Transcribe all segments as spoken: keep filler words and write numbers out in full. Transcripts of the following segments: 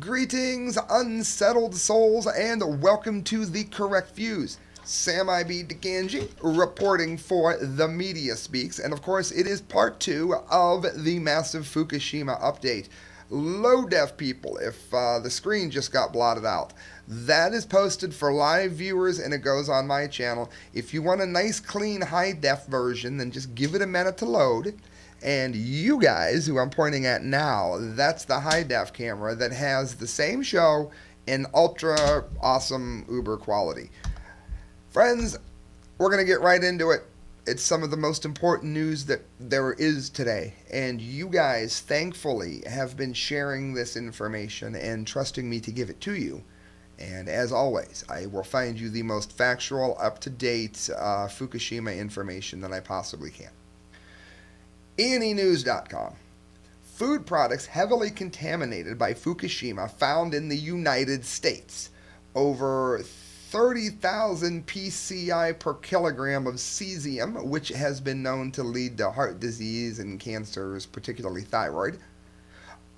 Greetings, unsettled souls, and welcome to The Correct Views. Sam I B. Di Gangi reporting for The Media Speaks, and of course it is part two of the massive Fukushima update. Low def people, if uh, the screen just got blotted out, that is posted for live viewers and it goes on my channel. If you want a nice clean high def version, then just give it a minute to load. And you guys, who I'm pointing at now, that's the high-def camera that has the same show in ultra-awesome Uber quality. Friends, we're going to get right into it. It's some of the most important news that there is today. And you guys, thankfully, have been sharing this information and trusting me to give it to you. And as always, I will find you the most factual, up-to-date uh, Fukushima information that I possibly can. E N E news dot com. Food products heavily contaminated by Fukushima found in the United States. Over thirty thousand P C I per kilogram of cesium, which has been known to lead to heart disease and cancers, particularly thyroid.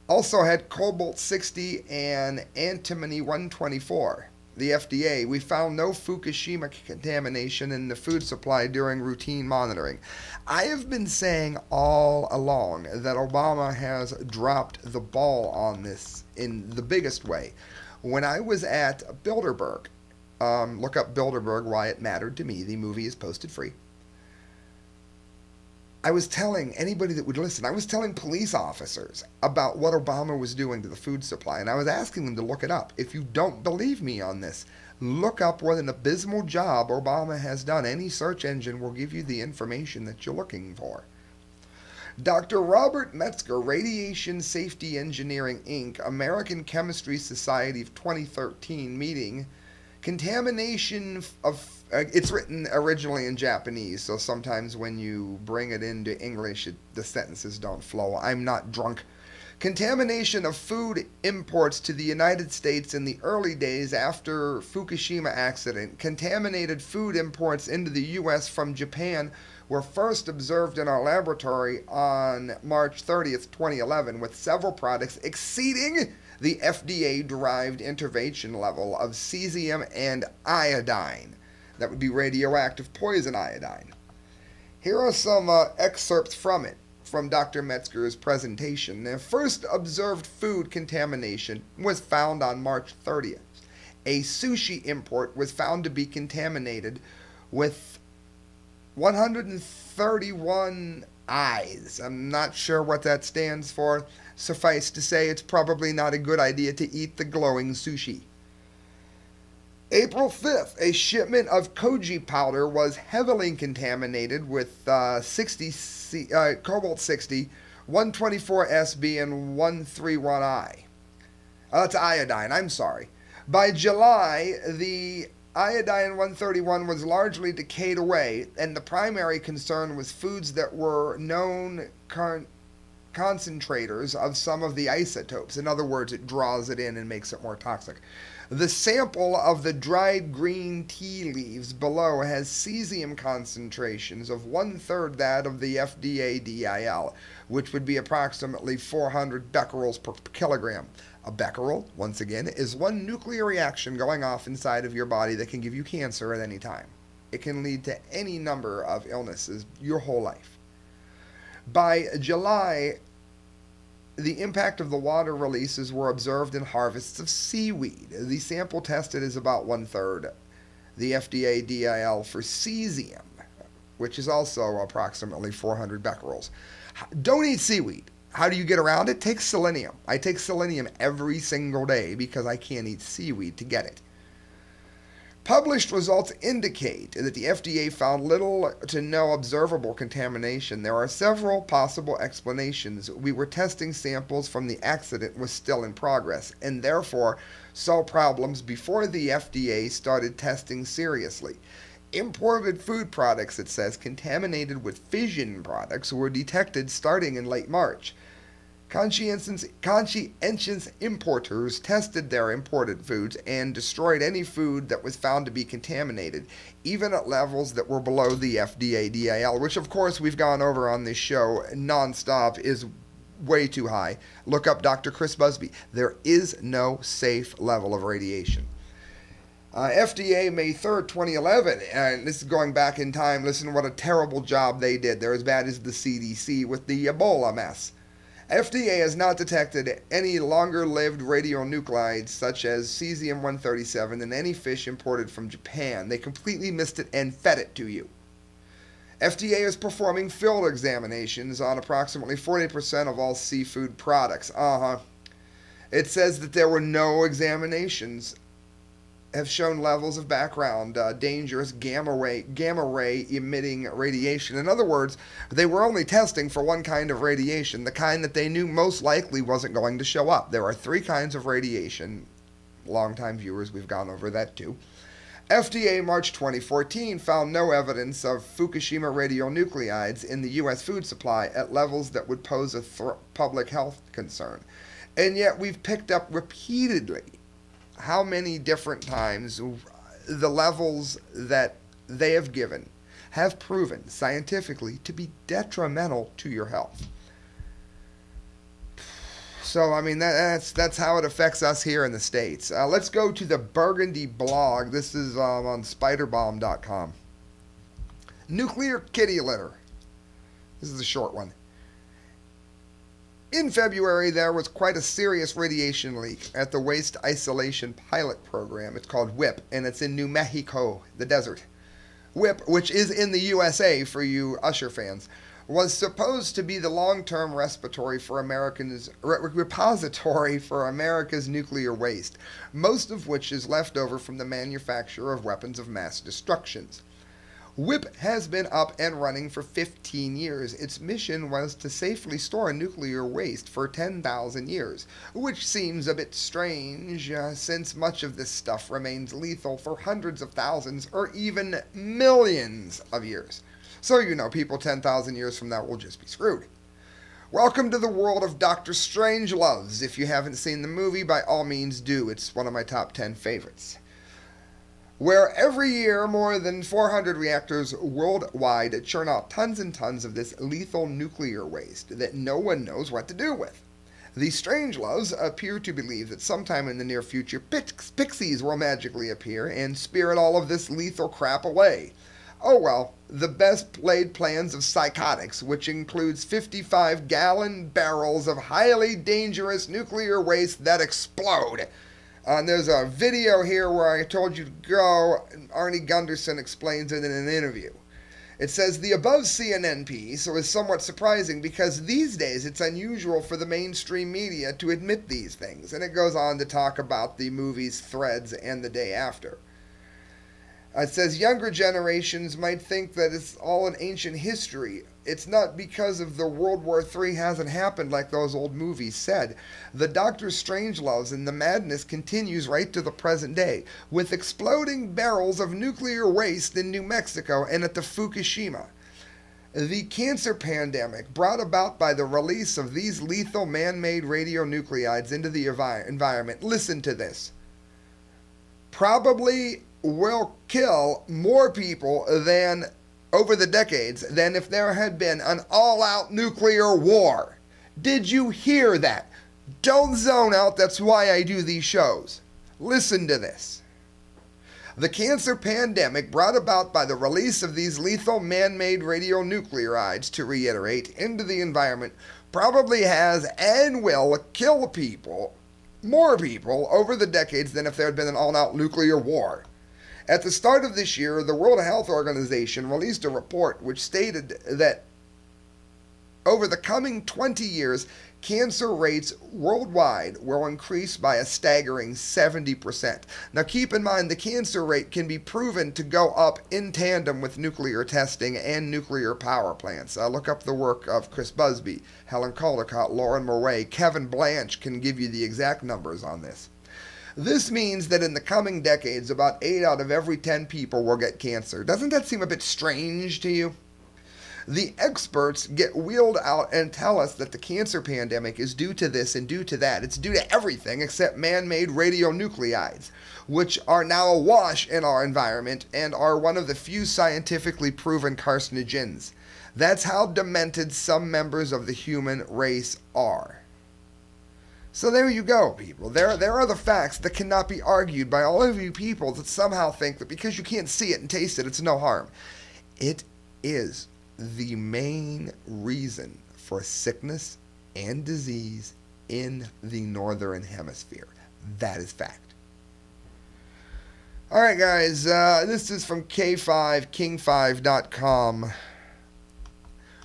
Also had cobalt sixty and antimony one twenty-four. The F D A, we found no Fukushima contamination in the food supply during routine monitoring. I have been saying all along that Obama has dropped the ball on this in the biggest way. When I was at Bilderberg, um, look up Bilderberg, Why It Mattered to Me, the movie is posted free. I was telling anybody that would listen, I was telling police officers about what Obama was doing to the food supply, and I was asking them to look it up. If you don't believe me on this, look up what an abysmal job Obama has done. Any search engine will give you the information that you're looking for. Doctor Robert Metzger, Radiation Safety Engineering, Incorporated, American Chemistry Society of twenty thirteen meeting. Contamination of, uh, it's written originally in Japanese, so sometimes when you bring it into English, it, the sentences don't flow. I'm not drunk. Contamination of food imports to the United States in the early days after Fukushima accident. Contaminated food imports into the U S from Japan were first observed in our laboratory on March thirtieth, twenty eleven, with several products exceeding the F D A-derived intervention level of cesium and iodine. That would be radioactive poison iodine. Here are some uh, excerpts from it, from Doctor Metzger's presentation. The first observed food contamination was found on March thirtieth. A sushi import was found to be contaminated with one hundred thirty-one eyes. I'm not sure what that stands for. Suffice to say, it's probably not a good idea to eat the glowing sushi. April fifth, a shipment of koji powder was heavily contaminated with uh, cobalt sixty, one twenty-four S B, and one thirty-one I. Oh, that's iodine, I'm sorry. By July, the iodine one thirty-one was largely decayed away, and the primary concern was foods that were known current concentrators of some of the isotopes. In other words, it draws it in and makes it more toxic. The sample of the dried green tea leaves below has cesium concentrations of one-third that of the F D A D I L, which would be approximately four hundred becquerels per kilogram. A becquerel, once again, is one nuclear reaction going off inside of your body that can give you cancer at any time. It can lead to any number of illnesses your whole life. By July, the impact of the water releases were observed in harvests of seaweed. The sample tested is about one-third the F D A D I L for cesium, which is also approximately four hundred becquerels. Don't eat seaweed. How do you get around it? Take selenium. I take selenium every single day because I can't eat seaweed to get it. Published results indicate that the F D A found little to no observable contamination. There are several possible explanations. We were testing samples from the accident was still in progress and therefore saw problems before the F D A started testing seriously. Imported food products, it says, contaminated with fission products were detected starting in late March. Conscientious, conscientious importers tested their imported foods and destroyed any food that was found to be contaminated, even at levels that were below the F D A D I L, which of course we've gone over on this show nonstop, is way too high. Look up Doctor Chris Busby. There is no safe level of radiation. Uh, F D A, May third, twenty eleven, and this is going back in time. Listen, what a terrible job they did. They're as bad as the C D C with the Ebola mess. F D A has not detected any longer-lived radionuclides such as cesium one thirty-seven in any fish imported from Japan. They completely missed it and fed it to you. F D A is performing field examinations on approximately forty percent of all seafood products. Uh-huh. It says that there were no examinations have shown levels of background uh, dangerous gamma ray gamma ray emitting radiation. In other words, they were only testing for one kind of radiation, the kind that they knew most likely wasn't going to show up. There are three kinds of radiation. Longtime viewers, we've gone over that too. F D A, March twenty fourteen, found no evidence of Fukushima radionuclides in the U S food supply at levels that would pose a th public health concern. And yet we've picked up repeatedly how many different times the levels that they have given have proven scientifically to be detrimental to your health. So, I mean, that, that's that's how it affects us here in the States. Uh, let's go to the Burgundy blog. This is um, on spider bomb dot com. Nuclear kitty litter. This is a short one. In February, there was quite a serious radiation leak at the Waste Isolation Pilot Program. It's called WIP, and it's in New Mexico, the desert. WIP, which is in the U S A for you Usher fans, was supposed to be the long-term respiratory for Americans, repository for America's nuclear waste, most of which is left over from the manufacture of weapons of mass destructions. WIP has been up and running for fifteen years. Its mission was to safely store nuclear waste for ten thousand years, which seems a bit strange uh, since much of this stuff remains lethal for hundreds of thousands or even millions of years. So, you know, people ten thousand years from now will just be screwed. Welcome to the world of Doctor Strangeloves. If you haven't seen the movie, by all means do. It's one of my top ten favorites. Where every year more than four hundred reactors worldwide churn out tons and tons of this lethal nuclear waste that no one knows what to do with. The Strangeloves appear to believe that sometime in the near future pix pixies will magically appear and spirit all of this lethal crap away. Oh well, the best laid plans of psychotics, which includes fifty-five gallon barrels of highly dangerous nuclear waste that explode. Uh, and there's a video here where I told you to go, and Arnie Gunderson explains it in an interview. It says, the above C N N piece was somewhat surprising because these days it's unusual for the mainstream media to admit these things. And it goes on to talk about the movies Threads and The Day After. It says, younger generations might think that it's all an ancient history. It's not because of the World War Three hasn't happened like those old movies said. The Doctor Strangeloves and the madness continues right to the present day, with exploding barrels of nuclear waste in New Mexico and at the Fukushima. The cancer pandemic brought about by the release of these lethal man-made radionuclides into the envi- environment, listen to this, probably will kill more people than over the decades than if there had been an all-out nuclear war. Did you hear that? Don't zone out. That's why I do these shows. Listen to this. The cancer pandemic brought about by the release of these lethal man-made radionuclides, to reiterate, into the environment probably has and will kill people, more people, over the decades than if there had been an all-out nuclear war. At the start of this year, the World Health Organization released a report which stated that over the coming twenty years, cancer rates worldwide will increase by a staggering seventy percent. Now keep in mind, the cancer rate can be proven to go up in tandem with nuclear testing and nuclear power plants. Uh, look up the work of Chris Busby, Helen Caldicott, Lauren Murray, Kevin Blanch can give you the exact numbers on this. This means that in the coming decades, about eight out of every ten people will get cancer. Doesn't that seem a bit strange to you? The experts get wheeled out and tell us that the cancer pandemic is due to this and due to that. It's due to everything except man-made radionuclides, which are now awash in our environment and are one of the few scientifically proven carcinogens. That's how demented some members of the human race are. So there you go, people. There, there are the facts that cannot be argued by all of you people that somehow think that because you can't see it and taste it, it's no harm. It is the main reason for sickness and disease in the Northern Hemisphere. That is fact. All right, guys, uh, this is from K five King five dot com.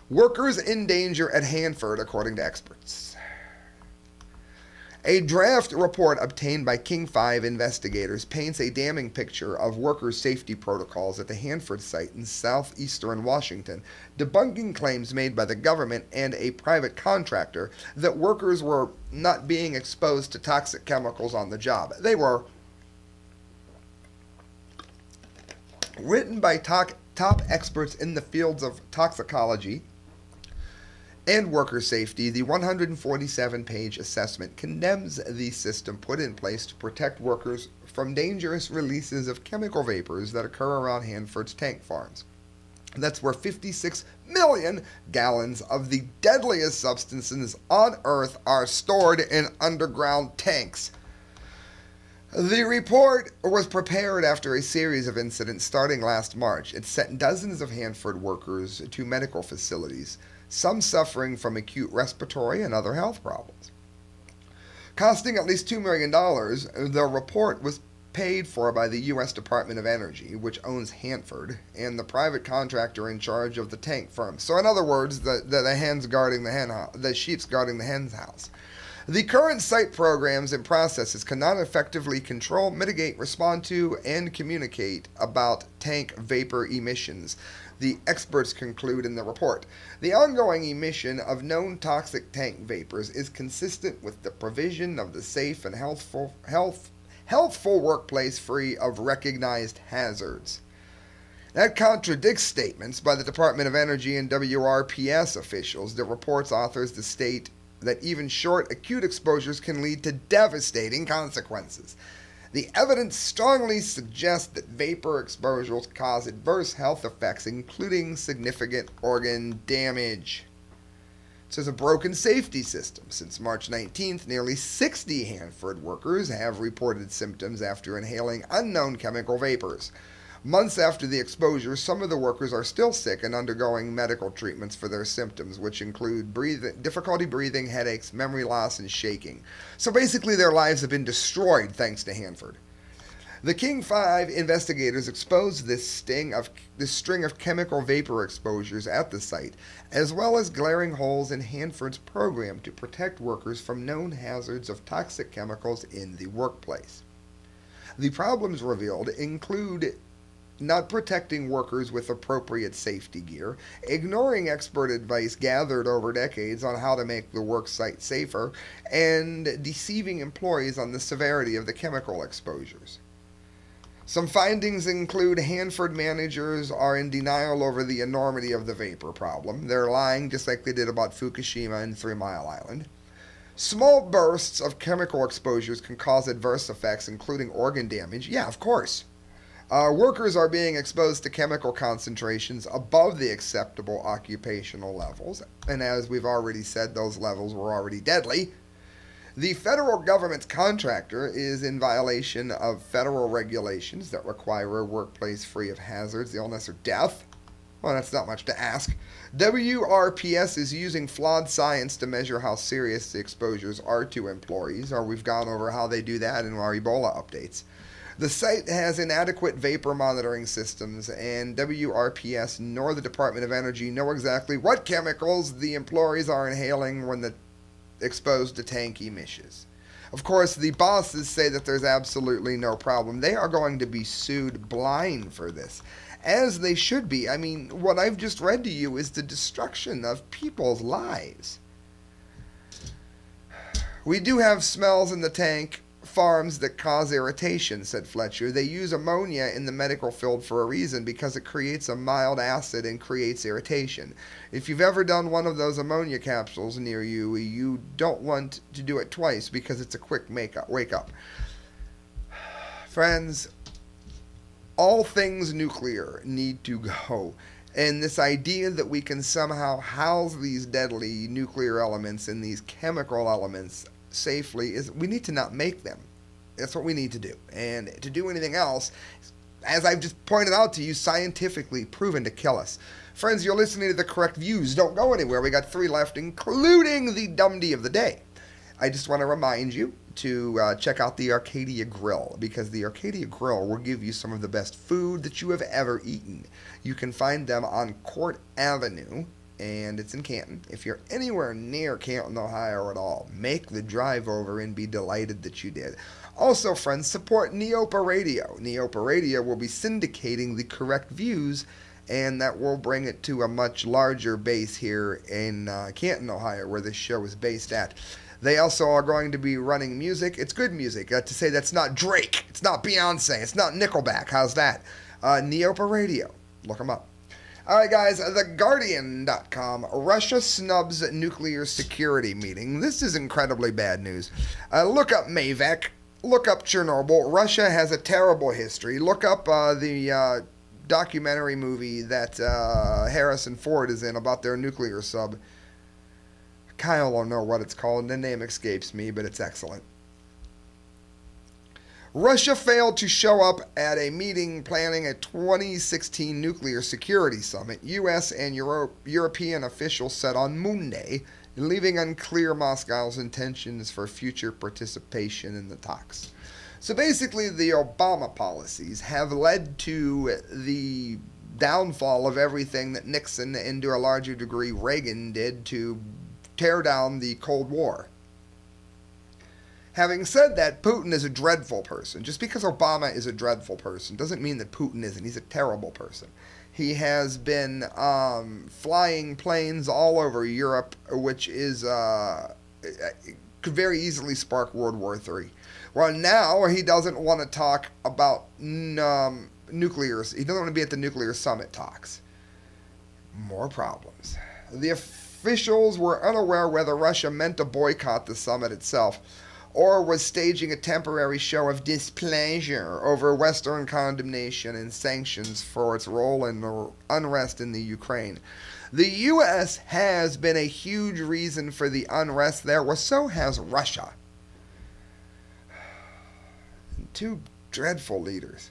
Workers in danger at Hanford, according to experts. A draft report obtained by King five investigators paints a damning picture of workers' safety protocols at the Hanford site in southeastern Washington, debunking claims made by the government and a private contractor that workers were not being exposed to toxic chemicals on the job. They were. Written by top, top experts in the fields of toxicology and worker safety, the one hundred forty-seven page assessment condemns the system put in place to protect workers from dangerous releases of chemical vapors that occur around Hanford's tank farms. That's where fifty-six million gallons of the deadliest substances on Earth are stored in underground tanks. The report was prepared after a series of incidents starting last March. It sent dozens of Hanford workers to medical facilities, some suffering from acute respiratory and other health problems. Costing at least two million dollars, the report was paid for by the U S Department of Energy, which owns Hanford, and the private contractor in charge of the tank firm. So in other words, the, the, the, hen's guarding the, hen, the sheep's guarding the hen's house. The current site programs and processes cannot effectively control, mitigate, respond to, and communicate about tank vapor emissions, the experts conclude in the report. The ongoing emission of known toxic tank vapors is consistent with the provision of the safe and healthful, health, healthful workplace free of recognized hazards. That contradicts statements by the Department of Energy and W R P S officials. The report's authors the state that even short acute exposures can lead to devastating consequences. The evidence strongly suggests that vapor exposures cause adverse health effects, including significant organ damage. So there's a broken safety system. Since March nineteenth, nearly sixty Hanford workers have reported symptoms after inhaling unknown chemical vapors. Months after the exposure, some of the workers are still sick and undergoing medical treatments for their symptoms, which include breathing, difficulty breathing, headaches, memory loss, and shaking. So basically their lives have been destroyed thanks to Hanford. The King five investigators exposed this sting of, this string of chemical vapor exposures at the site, as well as glaring holes in Hanford's program to protect workers from known hazards of toxic chemicals in the workplace. The problems revealed include not protecting workers with appropriate safety gear, ignoring expert advice gathered over decades on how to make the work site safer, and deceiving employees on the severity of the chemical exposures. Some findings include Hanford managers are in denial over the enormity of the vapor problem. They're lying just like they did about Fukushima and Three Mile Island. Small bursts of chemical exposures can cause adverse effects, including organ damage. Yeah, of course. Uh, workers are being exposed to chemical concentrations above the acceptable occupational levels, and as we've already said, those levels were already deadly. The federal government's contractor is in violation of federal regulations that require a workplace free of hazards, illness, or death. Well, that's not much to ask. W R P S is using flawed science to measure how serious the exposures are to employees, or we've gone over how they do that in our Ebola updates. The site has inadequate vapor monitoring systems, and W R P S nor the Department of Energy know exactly what chemicals the employees are inhaling when the, exposed to tank emissions. Of course, the bosses say that there's absolutely no problem. They are going to be sued blind for this, as they should be. I mean, what I've just read to you is the destruction of people's lives. We do have smells in the tank farms that cause irritation, said Fletcher. They use ammonia in the medical field for a reason, because it creates a mild acid and creates irritation. If you've ever done one of those ammonia capsules near you, you don't want to do it twice, because it's a quick make up, wake up. Friends, all things nuclear need to go. And this idea that we can somehow house these deadly nuclear elements and these chemical elements safely is, we need to not make them. That's what we need to do. And to do anything else, as I've just pointed out to you, scientifically proven to kill us. Friends, you're listening to The Correct Views. Don't go anywhere. We got three left, including the Dumdy of the day. I just want to remind you to uh, check out the Arcadia Grill, because the Arcadia Grill will give you some of the best food that you have ever eaten. You can find them on Court Avenue, and it's in Canton. If you're anywhere near Canton, Ohio at all, make the drive over and be delighted that you did. Also, friends, support Neopa Radio. Neopa Radio will be syndicating The Correct Views, and that will bring it to a much larger base here in uh, Canton, Ohio, where this show is based at. They also are going to be running music. It's good music. Uh, to say that's not Drake, it's not Beyonce, it's not Nickelback. How's that? Uh, Neopa Radio. Look them up. All right, guys, the guardian dot com. Russia snubs nuclear security meeting. This is incredibly bad news. Uh, look up MAVEC. Look up Chernobyl. Russia has a terrible history. Look up uh, the uh, documentary movie that uh, Harrison Ford is in about their nuclear sub. Kyle don't know what it's called. The name escapes me, but it's excellent. Russia failed to show up at a meeting planning a twenty sixteen nuclear security summit. U S and Euro- European officials said on Monday, leaving unclear Moscow's intentions for future participation in the talks. So basically, the Obama policies have led to the downfall of everything that Nixon and, to a larger degree, Reagan did to tear down the Cold War. Having said that, Putin is a dreadful person. Just because Obama is a dreadful person doesn't mean that Putin isn't. He's a terrible person. He has been um, flying planes all over Europe, which is uh, could very easily spark World War Three. Well, now he doesn't want to talk about um, nuclear. He doesn't want to be at the nuclear summit talks. More problems. The officials were unaware whether Russia meant to boycott the summit itself or was staging a temporary show of displeasure over Western condemnation and sanctions for its role in the unrest in the Ukraine. The U S has been a huge reason for the unrest there, well, so has Russia. Two dreadful leaders.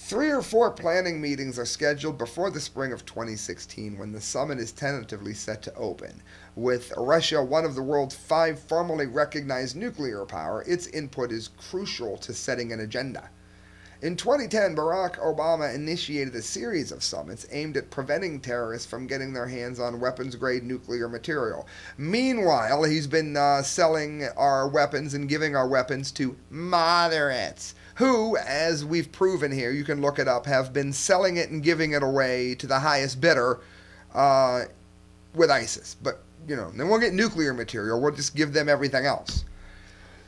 Three or four planning meetings are scheduled before the spring of twenty sixteen, when the summit is tentatively set to open. With Russia, one of the world's five formally recognized nuclear power, its input is crucial to setting an agenda. In twenty ten, Barack Obama initiated a series of summits aimed at preventing terrorists from getting their hands on weapons-grade nuclear material. Meanwhile, he's been uh, selling our weapons and giving our weapons to moderates, who, as we've proven here, you can look it up, have been selling it and giving it away to the highest bidder uh, with ISIS. But, you know, they won't get nuclear material. We'll just give them everything else.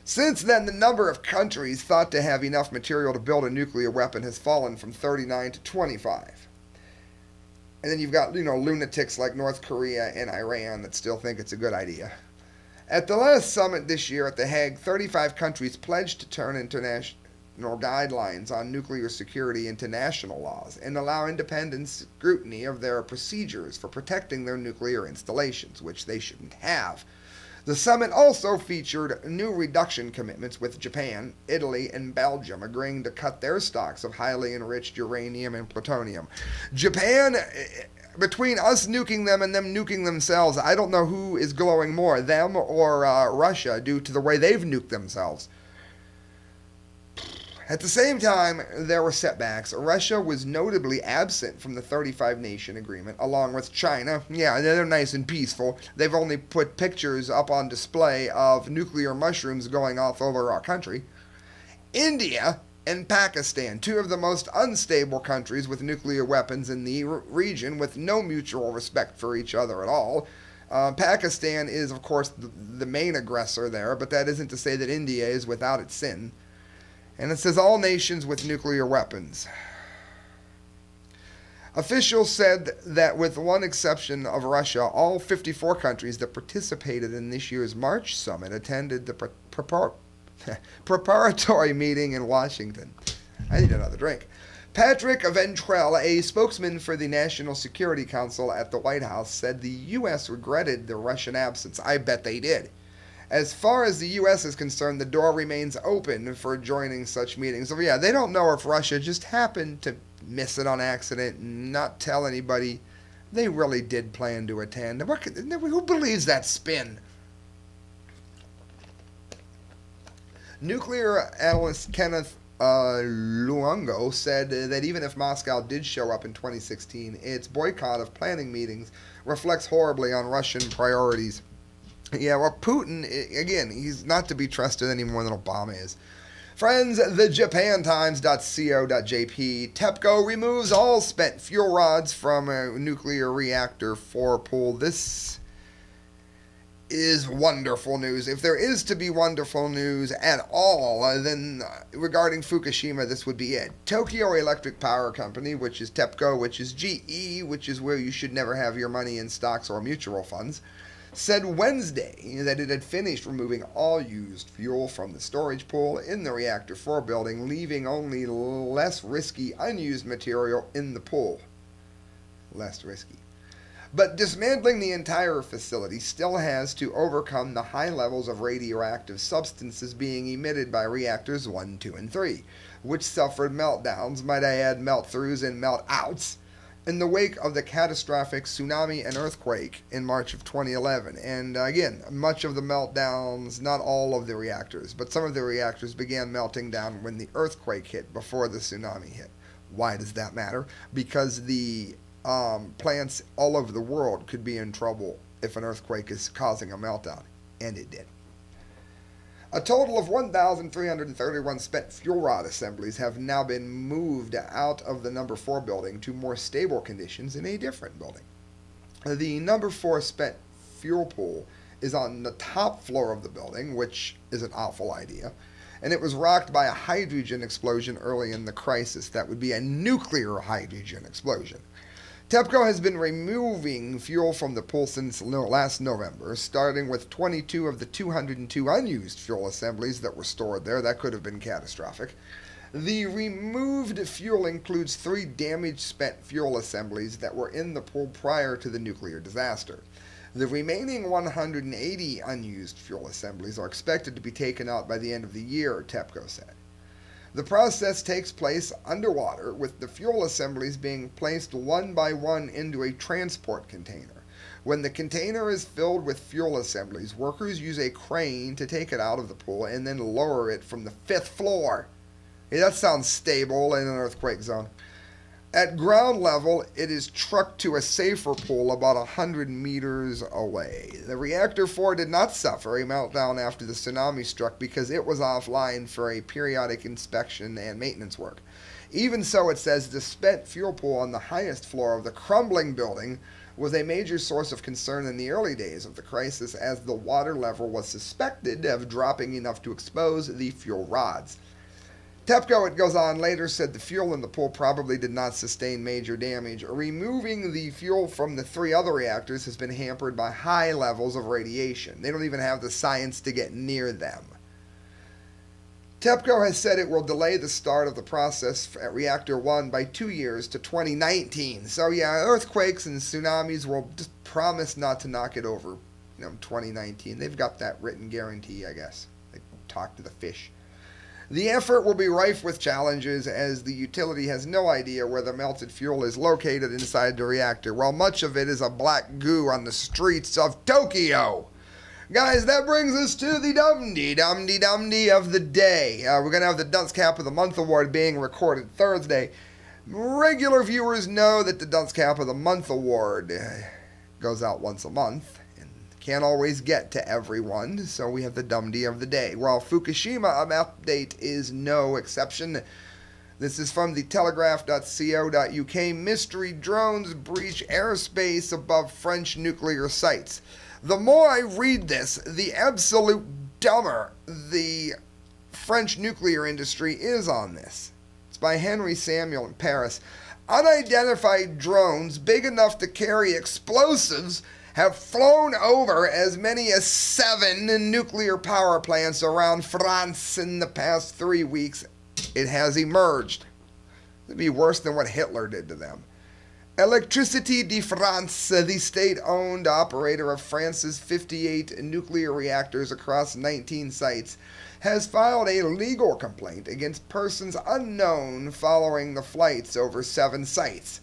Since then, the number of countries thought to have enough material to build a nuclear weapon has fallen from thirty-nine to twenty-five. And then you've got, you know, lunatics like North Korea and Iran that still think it's a good idea. At the last summit this year at The Hague, thirty-five countries pledged to turn international guidelines on nuclear security into national laws and allow independent scrutiny of their procedures for protecting their nuclear installations, which they shouldn't have. The summit also featured new reduction commitments, with Japan, Italy, and Belgium agreeing to cut their stocks of highly enriched uranium and plutonium. Japan, between us nuking them and them nuking themselves, I don't know who is glowing more, them or uh, Russia, due to the way they've nuked themselves. At the same time, there were setbacks. Russia was notably absent from the thirty-five nation agreement, along with China. Yeah, they're nice and peaceful. They've only put pictures up on display of nuclear mushrooms going off over our country. India and Pakistan, two of the most unstable countries with nuclear weapons in the region, with no mutual respect for each other at all. Uh, Pakistan is, of course, the, the main aggressor there, but that isn't to say that India is without its sin. And it says all nations with nuclear weapons. Officials said that with one exception of Russia, all fifty-four countries that participated in this year's March summit attended the pre- prepar- preparatory meeting in Washington. I need another drink. Patrick Ventrell, a spokesman for the National Security Council at the White House, said the U S regretted the Russian absence. I bet they did. As far as the U S is concerned, the door remains open for joining such meetings. So yeah, they don't know if Russia just happened to miss it on accident and not tell anybody. They really did plan to attend. What could, who believes that spin? Nuclear analyst Kenneth uh, Luongo said that even if Moscow did show up in twenty sixteen, its boycott of planning meetings reflects horribly on Russian priorities. Yeah, well, Putin, again, he's not to be trusted any more than Obama is. Friends, the japan times dot co dot j p, TEPCO removes all spent fuel rods from a nuclear reactor four pool. This is wonderful news. If there is to be wonderful news at all, then regarding Fukushima, this would be it. Tokyo Electric Power Company, which is TEPCO, which is G E, which is where you should never have your money in stocks or mutual funds, said Wednesday that it had finished removing all used fuel from the storage pool in the Reactor four building, leaving only less risky unused material in the pool. Less risky. But dismantling the entire facility still has to overcome the high levels of radioactive substances being emitted by reactors one, two, and three, which suffered meltdowns, might I add, melt-throughs and melt-outs, in the wake of the catastrophic tsunami and earthquake in March of twenty eleven. And again, much of the meltdowns, not all of the reactors, but some of the reactors began melting down when the earthquake hit before the tsunami hit. Why does that matter? Because the um, plants all over the world could be in trouble if an earthquake is causing a meltdown, and it did. A total of one thousand three hundred thirty-one spent fuel rod assemblies have now been moved out of the number four building to more stable conditions in a different building. The number four spent fuel pool is on the top floor of the building, which is an awful idea, and it was rocked by a hydrogen explosion early in the crisis. That would be a nuclear hydrogen explosion. TEPCO has been removing fuel from the pool since last November, starting with twenty-two of the two hundred two unused fuel assemblies that were stored there. That could have been catastrophic. The removed fuel includes three damaged spent fuel assemblies that were in the pool prior to the nuclear disaster. The remaining one hundred eighty unused fuel assemblies are expected to be taken out by the end of the year, TEPCO said. The process takes place underwater, with the fuel assemblies being placed one by one into a transport container. When the container is filled with fuel assemblies, workers use a crane to take it out of the pool and then lower it from the fifth floor. Hey, that sounds stable in an earthquake zone. At ground level, it is trucked to a safer pool about one hundred meters away. The Reactor four did not suffer a meltdown after the tsunami struck because it was offline for a periodic inspection and maintenance work. Even so, it says the spent fuel pool on the highest floor of the crumbling building was a major source of concern in the early days of the crisis, as the water level was suspected of dropping enough to expose the fuel rods. TEPCO, it goes on later, said the fuel in the pool probably did not sustain major damage. Removing the fuel from the three other reactors has been hampered by high levels of radiation. They don't even have the science to get near them. TEPCO has said it will delay the start of the process at Reactor one by two years to twenty nineteen. So yeah, earthquakes and tsunamis will just promise not to knock it over, you know, twenty nineteen. They've got that written guarantee, I guess. They talk to the fish. The effort will be rife with challenges, as the utility has no idea where the melted fuel is located inside the reactor, while much of it is a black goo on the streets of Tokyo. Guys, that brings us to the dum-dee-dum-dee-dum-dee of the day. Uh, we're going to have the Dunce Cap of the Month Award being recorded Thursday. Regular viewers know that the Dunce Cap of the Month Award goes out once a month. Can't always get to everyone, so we have the Dumdy of the day. Well, Fukushima update is no exception. This is from the telegraph dot co dot uk. Mystery drones breach airspace above French nuclear sites. The more I read this, the absolute dumber the French nuclear industry is on this. It's by Henry Samuel in Paris. Unidentified drones big enough to carry explosives have flown over as many as seven nuclear power plants around France in the past three weeks. It has emerged. It'd be worse than what Hitler did to them. Électricité de France, the state-owned operator of France's fifty-eight nuclear reactors across nineteen sites, has filed a legal complaint against persons unknown following the flights over seven sites,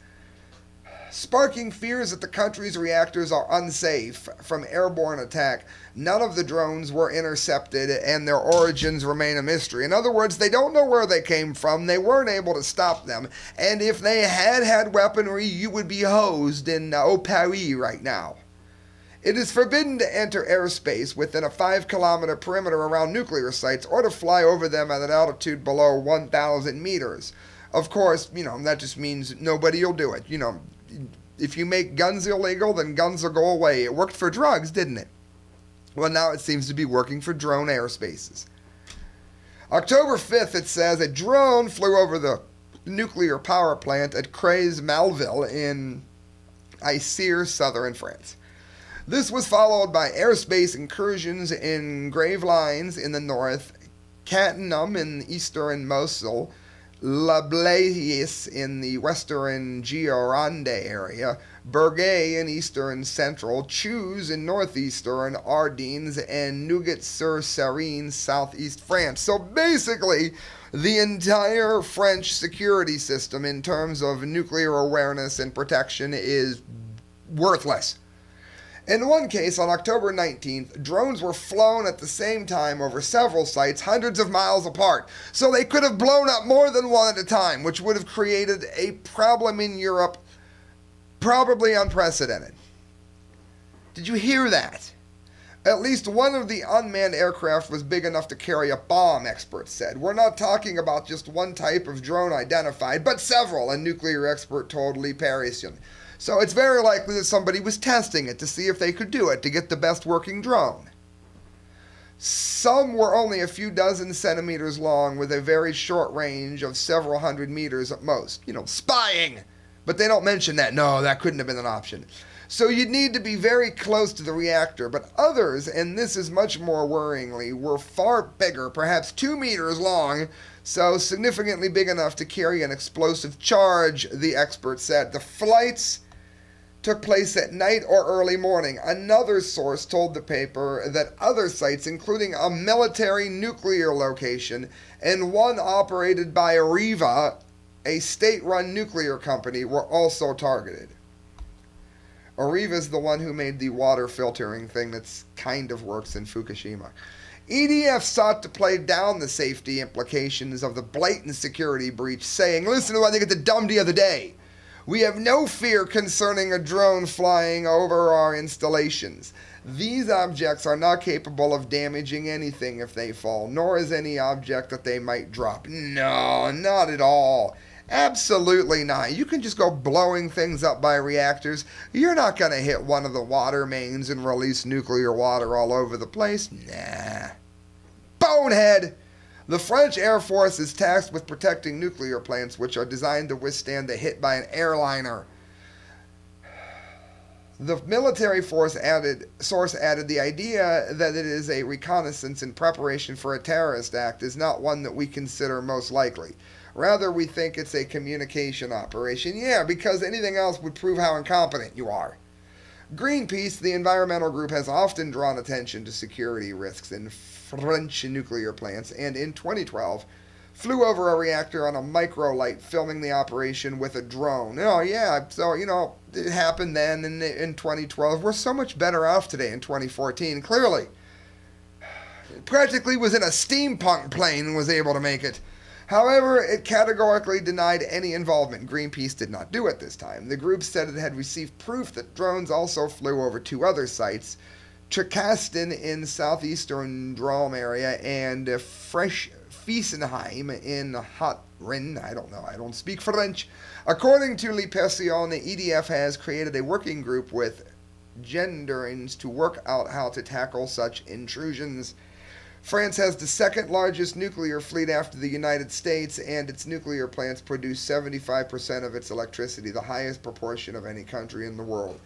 sparking fears that the country's reactors are unsafe from airborne attack. None of the drones were intercepted, and their origins remain a mystery. In other words, they don't know where they came from. They weren't able to stop them. And if they had had weaponry, you would be hosed in uh, Au Paris right now. It is forbidden to enter airspace within a five-kilometer perimeter around nuclear sites or to fly over them at an altitude below one thousand meters. Of course, you know, that just means nobody will do it. You know, if you make guns illegal, then guns will go away. It worked for drugs, didn't it? Well, now it seems to be working for drone airspaces. October fifth, it says, a drone flew over the nuclear power plant at Creys-Malville in Isère, southern France. This was followed by airspace incursions in Gravelines in the north, Catanum in the eastern Mosul, La Blaise in the western Gironde area, Bergues in eastern central, Chouz in northeastern Ardennes, and Nougat-sur-Seine, southeast France. So basically, the entire French security system in terms of nuclear awareness and protection is worthless. In one case, on October nineteenth, drones were flown at the same time over several sites hundreds of miles apart, so they could have blown up more than one at a time, which would have created a problem in Europe probably unprecedented. Did you hear that? At least one of the unmanned aircraft was big enough to carry a bomb, experts said. We're not talking about just one type of drone identified, but several, a nuclear expert told Le Parisien. So it's very likely that somebody was testing it to see if they could do it to get the best working drone. Some were only a few dozen centimeters long with a very short range of several hundred meters at most. You know, spying! But they don't mention that. No, that couldn't have been an option. So you'd need to be very close to the reactor, but others, and this is much more worryingly, were far bigger, perhaps two meters long, so significantly big enough to carry an explosive charge, the expert said. The flights took place at night or early morning. Another source told the paper that other sites, including a military nuclear location and one operated by Areva, a state-run nuclear company, were also targeted. Areva's the one who made the water filtering thing that's kind of works in Fukushima. E D F sought to play down the safety implications of the blatant security breach, saying, listen to what they get the dumb the other day. We have no fear concerning a drone flying over our installations. These objects are not capable of damaging anything if they fall, nor is any object that they might drop. No, not at all. Absolutely not. You can just go blowing things up by reactors. You're not going to hit one of the water mains and release nuclear water all over the place. Nah. Bonehead! The French Air Force is tasked with protecting nuclear plants, which are designed to withstand a hit by an airliner. The military force added, source added, the idea that it is a reconnaissance in preparation for a terrorist act is not one that we consider most likely. Rather, we think it's a communication operation. Yeah, because anything else would prove how incompetent you are. Greenpeace, the environmental group, has often drawn attention to security risks in French nuclear plants, and in twenty twelve, flew over a reactor on a microlight, filming the operation with a drone. Oh, yeah, so, you know, it happened then in, in twenty twelve. We're so much better off today in twenty fourteen, clearly. It practically was in a steampunk plane and was able to make it. However, it categorically denied any involvement. Greenpeace did not do it this time. The group said it had received proof that drones also flew over two other sites, Trakastan in southeastern Drôme area and Friessenheim in Haut-Rhin. I don't know. I don't speak French. According to Le Parisien, the E D F has created a working group with Gendarmes to work out how to tackle such intrusions. France has the second largest nuclear fleet after the United States, and its nuclear plants produce seventy-five percent of its electricity, the highest proportion of any country in the world.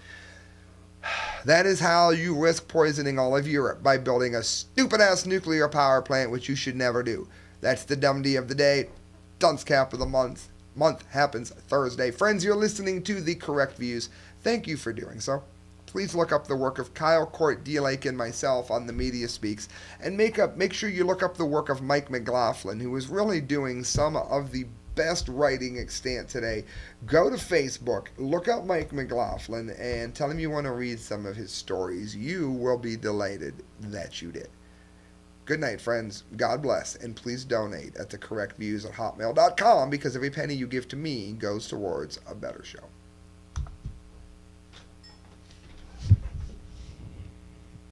That is how you risk poisoning all of Europe, by building a stupid-ass nuclear power plant, which you should never do. That's the dumb D of the day, dunce cap of the month. month happens Thursday. Friends, you're listening to The Correct Views. Thank you for doing so. Please look up the work of Kyle Court, D-Lake, and myself on The Media Speaks, and make up, make sure you look up the work of Mike McLaughlin, who is really doing some of the best writing extant today. Go to Facebook, look up Mike McLaughlin, and tell him you want to read some of his stories. You will be delighted that you did. Good night, friends. God bless, and please donate at the correct views at hotmail dot com, because every penny you give to me goes towards a better show.